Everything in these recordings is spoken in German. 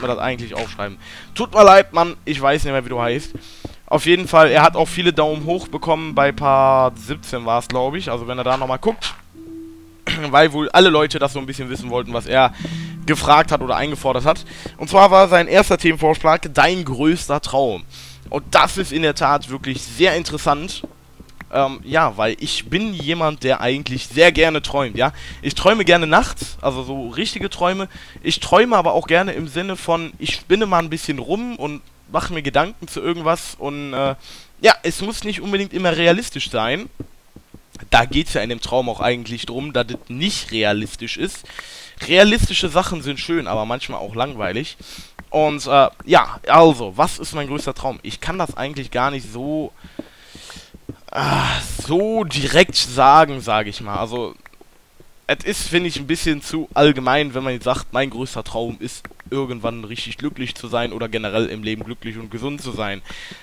müsste man das eigentlich aufschreiben. Tut mir leid, Mann, ich weiß nicht mehr, wie du heißt. Auf jeden Fall, er hat auch viele Daumen hoch bekommen, bei Part 17 war es, glaube ich. Also wenn er da nochmal guckt, weil wohl alle Leute das so ein bisschen wissen wollten, was er gefragt hat oder eingefordert hat. Und zwar war sein erster Themenvorschlag dein größter Traum. Und das ist in der Tat wirklich sehr interessant. Ja, weil ich bin jemand, der eigentlich sehr gerne träumt, ja. Ich träume gerne nachts, also so richtige Träume. Ich träume aber auch gerne im Sinne von, ich spinne mal ein bisschen rum und mache mir Gedanken zu irgendwas. Und ja, es muss nicht unbedingt immer realistisch sein. Da geht es ja in dem Traum auch eigentlich drum, dass es nicht realistisch ist. Realistische Sachen sind schön, aber manchmal auch langweilig. Und ja, also, was ist mein größter Traum? Ich kann das eigentlich gar nicht so... so direkt sagen, sage ich mal. Also, es ist, finde ich, ein bisschen zu allgemein, wenn man jetzt sagt, mein größter Traum ist, irgendwann richtig glücklich zu sein oder generell im Leben glücklich und gesund zu sein.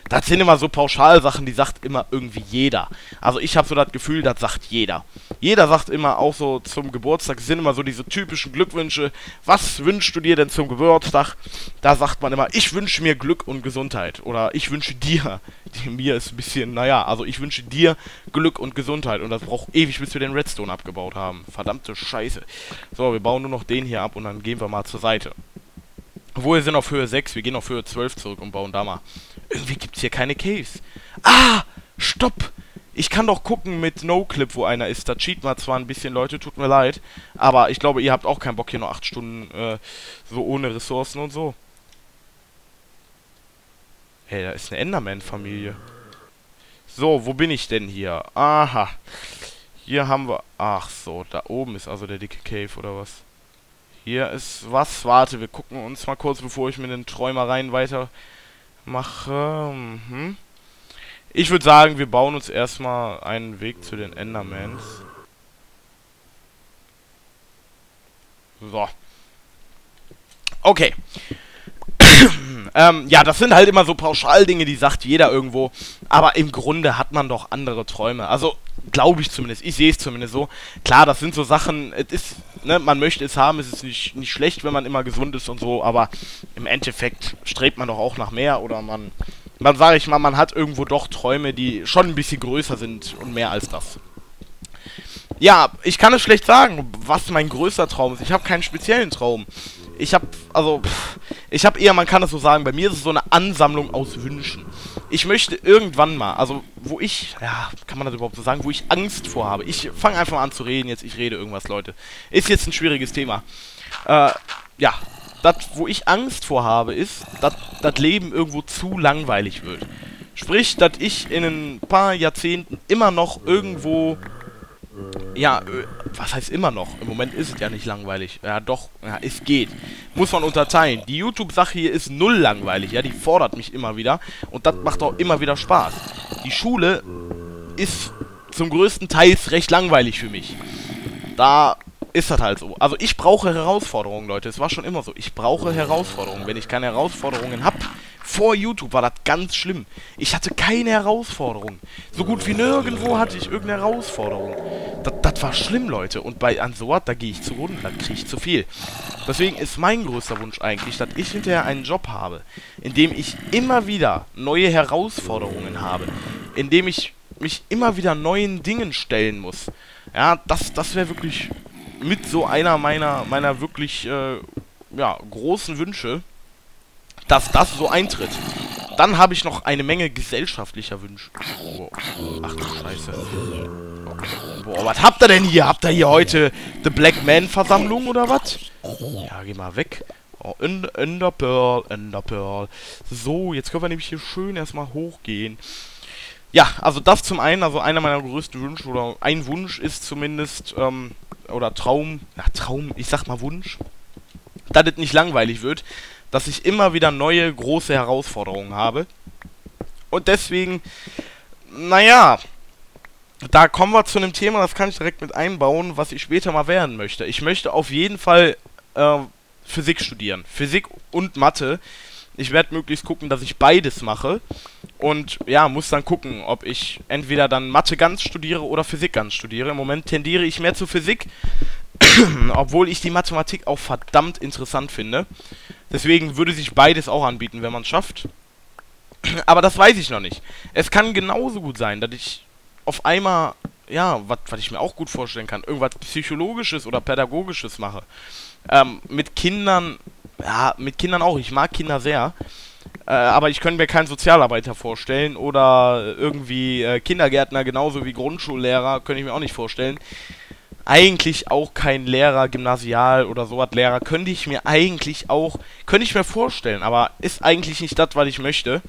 Das sind immer so Pauschalsachen, die sagt immer irgendwie jeder. Also ich habe so das Gefühl, das sagt jeder. Jeder sagt immer auch so zum Geburtstag, sind immer so diese typischen Glückwünsche. Was wünschst du dir denn zum Geburtstag? Da sagt man immer, ich wünsche mir Glück und Gesundheit. Oder ich wünsche dir, mir ist ein bisschen, naja, also ich wünsche dir Glück und Gesundheit. Und das braucht ewig, bis wir den Redstone abgebaut haben. Verdammte Scheiße. So, wir bauen nur noch den hier ab und dann gehen wir mal zur Seite. Obwohl, wir sind auf Höhe 6, wir gehen auf Höhe 12 zurück und bauen da mal. Irgendwie gibt es hier keine Caves. Ah, stopp! Ich kann doch gucken mit No-Clip, wo einer ist. Da cheaten wir zwar ein bisschen, Leute, tut mir leid. Aber ich glaube, ihr habt auch keinen Bock, hier noch 8 Stunden so ohne Ressourcen und so. Hey, da ist eine Enderman-Familie. So, wo bin ich denn hier? Aha. Hier haben wir... Ach so, da oben ist also der dicke Cave, oder was? Hier ist was. Warte, wir gucken uns mal kurz, bevor ich mit den Träumereien weitermache. Mhm. Ich würde sagen, wir bauen uns erstmal einen Weg zu den Endermans. So. Okay. Ja, das sind halt immer so Pauschaldinge, die sagt jeder irgendwo. Aber im Grunde hat man doch andere Träume. Also... glaube ich zumindest, ich sehe es zumindest so. Klar, das sind so Sachen, es ist, ne, man möchte es haben, es ist nicht schlecht, wenn man immer gesund ist und so, aber im Endeffekt strebt man doch auch nach mehr oder man sage ich mal, man hat irgendwo doch Träume, die schon ein bisschen größer sind und mehr als das. Ja, ich kann es schlecht sagen, was mein größter Traum ist. Ich habe keinen speziellen Traum. Ich habe, also, ich habe eher, man kann es so sagen, bei mir ist es so eine Ansammlung aus Wünschen. Ich möchte irgendwann mal, also, wo ich, ja, kann man das überhaupt so sagen, wo ich Angst vor habe. Ich fange einfach mal an zu reden jetzt, ich rede irgendwas, Leute. Ist jetzt ein schwieriges Thema. Ja, das, wo ich Angst vor habe, ist, dass das Leben irgendwo zu langweilig wird. Sprich, dass ich in ein paar Jahrzehnten immer noch irgendwo... Ja, was heißt immer noch? Im Moment ist es ja nicht langweilig. Ja, doch, ja, es geht. Muss man unterteilen. Die YouTube-Sache hier ist null langweilig, ja, die fordert mich immer wieder. Und das macht auch immer wieder Spaß. Die Schule ist zum größten Teil recht langweilig für mich. Da ist das halt so. Also ich brauche Herausforderungen, Leute. Es war schon immer so. Ich brauche Herausforderungen. Wenn ich keine Herausforderungen habe... Vor YouTube war das ganz schlimm. Ich hatte keine Herausforderung. So gut wie nirgendwo hatte ich irgendeine Herausforderung. Das war schlimm, Leute. Und bei Ansort, da gehe ich zugrunde, da kriege ich zu viel. Deswegen ist mein größter Wunsch eigentlich, dass ich hinterher einen Job habe, in dem ich immer wieder neue Herausforderungen habe. In dem ich mich immer wieder neuen Dingen stellen muss. Ja, das wäre wirklich mit so einer meiner wirklich ja, großen Wünsche, dass das so eintritt. Dann habe ich noch eine Menge gesellschaftlicher Wünsche. Oh, ach du Scheiße. Boah, was habt ihr denn hier? Habt ihr hier heute The Black Man-Versammlung oder was? Ja, geh mal weg. Oh, Enderpearl, Enderpearl. So, jetzt können wir nämlich hier schön erstmal hochgehen. Ja, also das zum einen, also einer meiner größten Wünsche, oder ein Wunsch ist zumindest, oder Traum, na Traum, ich sag mal Wunsch, dass es nicht langweilig wird, dass ich immer wieder neue, große Herausforderungen habe. Und deswegen, naja, da kommen wir zu einem Thema, das kann ich direkt mit einbauen, was ich später mal werden möchte. Ich möchte auf jeden Fall Physik studieren. Physik und Mathe. Ich werde möglichst gucken, dass ich beides mache. Und ja, muss dann gucken, ob ich entweder dann Mathe ganz studiere oder Physik ganz studiere. Im Moment tendiere ich mehr zu Physik, obwohl ich die Mathematik auch verdammt interessant finde. Deswegen würde sich beides auch anbieten, wenn man es schafft. Aber das weiß ich noch nicht. Es kann genauso gut sein, dass ich auf einmal, ja, was ich mir auch gut vorstellen kann, irgendwas Psychologisches oder Pädagogisches mache. Mit Kindern, ja, mit Kindern auch. Ich mag Kinder sehr. Aber ich könnte mir keinen Sozialarbeiter vorstellen oder irgendwie Kindergärtner, genauso wie Grundschullehrer, könnte ich mir auch nicht vorstellen. Eigentlich auch kein Lehrer, Gymnasial oder sowas, Lehrer, könnte ich mir eigentlich auch, könnte ich mir vorstellen, aber ist eigentlich nicht das, was ich möchte.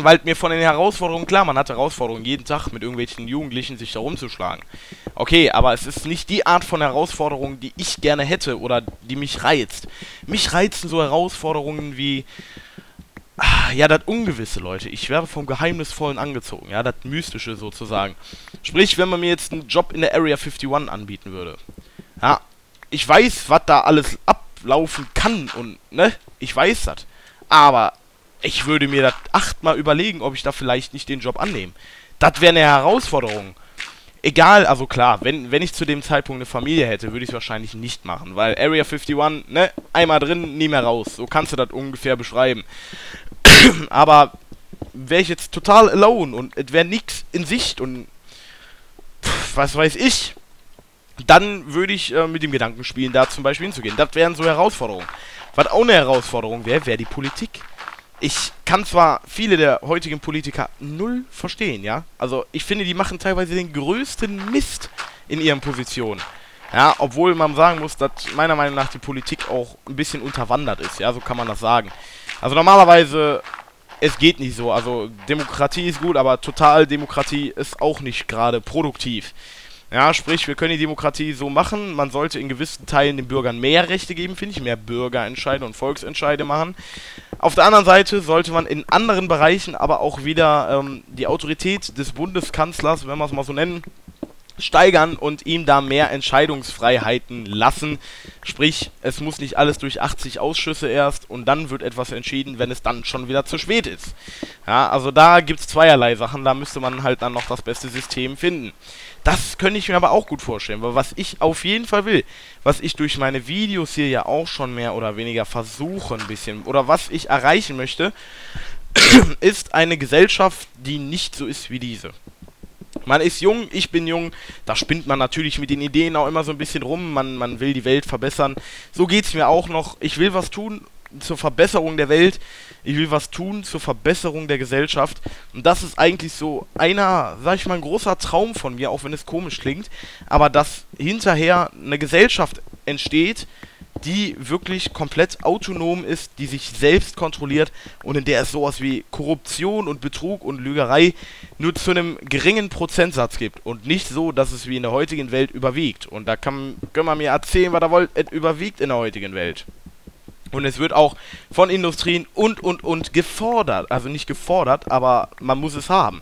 Weil mir von den Herausforderungen, klar, man hat Herausforderungen jeden Tag mit irgendwelchen Jugendlichen sich da rumzuschlagen. Okay, aber es ist nicht die Art von Herausforderung, die ich gerne hätte oder die mich reizt. Mich reizen so Herausforderungen wie, ja, das Ungewisse, Leute. Ich werde vom Geheimnisvollen angezogen, ja, das Mystische sozusagen. Sprich, wenn man mir jetzt einen Job in der Area 51 anbieten würde. Ja, ich weiß, was da alles ablaufen kann und, ne, ich weiß das. Aber ich würde mir das 8-mal überlegen, ob ich da vielleicht nicht den Job annehme. Das wäre eine Herausforderung. Egal, also klar, wenn ich zu dem Zeitpunkt eine Familie hätte, würde ich es wahrscheinlich nicht machen. Weil Area 51, ne, einmal drin, nie mehr raus. So kannst du das ungefähr beschreiben. Aber wäre ich jetzt total alone und es wäre nichts in Sicht und pff, was weiß ich, dann würde ich mit dem Gedanken spielen, da zum Beispiel hinzugehen. Das wären so Herausforderungen. Was auch eine Herausforderung wäre, wäre die Politik. Ich kann zwar viele der heutigen Politiker null verstehen, ja. Also ich finde, die machen teilweise den größten Mist in ihren Positionen. Ja, obwohl man sagen muss, dass meiner Meinung nach die Politik auch ein bisschen unterwandert ist, ja, so kann man das sagen. Also normalerweise, es geht nicht so. Also Demokratie ist gut, aber Totaldemokratie ist auch nicht gerade produktiv. Ja, sprich, wir können die Demokratie so machen, man sollte in gewissen Teilen den Bürgern mehr Rechte geben, finde ich, mehr Bürgerentscheide und Volksentscheide machen. Auf der anderen Seite sollte man in anderen Bereichen aber auch wieder die Autorität des Bundeskanzlers, wenn wir es mal so nennen, steigern und ihm da mehr Entscheidungsfreiheiten lassen. Sprich, es muss nicht alles durch 80 Ausschüsse erst und dann wird etwas entschieden, wenn es dann schon wieder zu spät ist. Ja, also da gibt es zweierlei Sachen, da müsste man halt dann noch das beste System finden. Das könnte ich mir aber auch gut vorstellen, weil was ich auf jeden Fall will, was ich durch meine Videos hier ja auch schon mehr oder weniger versuche ein bisschen, oder was ich erreichen möchte, ist eine Gesellschaft, die nicht so ist wie diese. Man ist jung, ich bin jung, da spinnt man natürlich mit den Ideen auch immer so ein bisschen rum, man will die Welt verbessern. So geht es mir auch noch, ich will was tun zur Verbesserung der Welt, ich will was tun zur Verbesserung der Gesellschaft. Und das ist eigentlich so einer, sag ich mal, ein großer Traum von mir, auch wenn es komisch klingt, aber dass hinterher eine Gesellschaft entsteht, die wirklich komplett autonom ist, die sich selbst kontrolliert und in der es sowas wie Korruption und Betrug und Lügerei nur zu einem geringen Prozentsatz gibt und nicht so, dass es wie in der heutigen Welt überwiegt. Und da können wir mir erzählen, was ihr wollt, es überwiegt in der heutigen Welt. Und es wird auch von Industrien und gefordert. Also nicht gefordert, aber man muss es haben.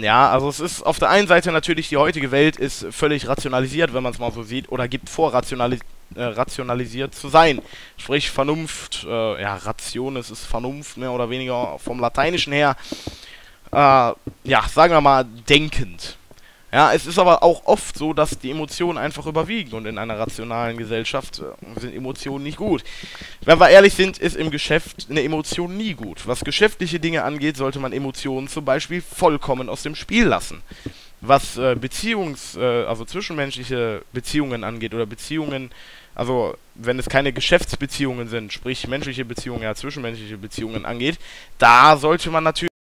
Ja, also es ist auf der einen Seite natürlich, die heutige Welt ist völlig rationalisiert, wenn man es mal so sieht, oder gibt vor, rationalisiert zu sein. Sprich Vernunft, ja, Ration, es ist Vernunft, mehr oder weniger vom Lateinischen her, ja, sagen wir mal, denkend. Ja, es ist aber auch oft so, dass die Emotionen einfach überwiegen und in einer rationalen Gesellschaft sind Emotionen nicht gut. Wenn wir ehrlich sind, ist im Geschäft eine Emotion nie gut. Was geschäftliche Dinge angeht, sollte man Emotionen zum Beispiel vollkommen aus dem Spiel lassen. Was also zwischenmenschliche Beziehungen angeht oder Beziehungen, also wenn es keine Geschäftsbeziehungen sind, sprich menschliche Beziehungen, ja, zwischenmenschliche Beziehungen angeht, da sollte man natürlich